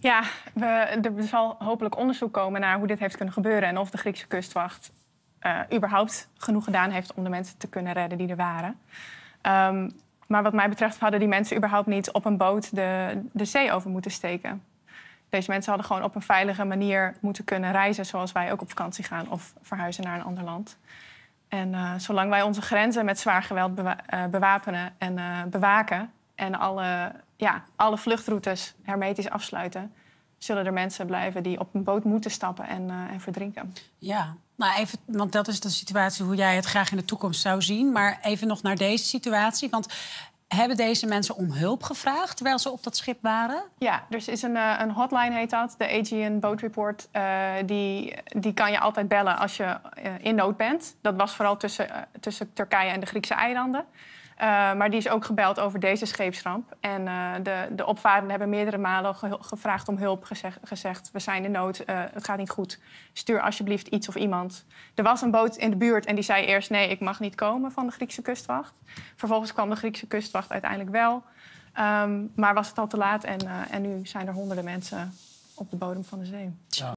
Ja, er zal hopelijk onderzoek komen naar hoe dit heeft kunnen gebeuren... en of de Griekse kustwacht überhaupt genoeg gedaan heeft... om de mensen te kunnen redden die er waren. Maar wat mij betreft hadden die mensen überhaupt niet op een boot de zee over moeten steken. Deze mensen hadden gewoon op een veilige manier moeten kunnen reizen... zoals wij ook op vakantie gaan of verhuizen naar een ander land. En zolang wij onze grenzen met zwaar geweld bewapenen en bewaken... en alle vluchtroutes hermetisch afsluiten... zullen er mensen blijven die op een boot moeten stappen en verdrinken. Ja, nou even, want dat is de situatie hoe jij het graag in de toekomst zou zien. Maar even nog naar deze situatie. Want hebben deze mensen om hulp gevraagd terwijl ze op dat schip waren? Ja, dus is een hotline, heet dat, de Aegean Boat Report. Die kan je altijd bellen als je in nood bent. Dat was vooral tussen Turkije en de Griekse eilanden. Maar die is ook gebeld over deze scheepsramp. En de opvarenden hebben meerdere malen gevraagd om hulp, gezegd... we zijn in nood, het gaat niet goed, stuur alsjeblieft iets of iemand. Er was een boot in de buurt en die zei eerst... nee, ik mag niet komen van de Griekse kustwacht. Vervolgens kwam de Griekse kustwacht uiteindelijk wel. Maar was het al te laat en nu zijn er honderden mensen op de bodem van de zee. Ja.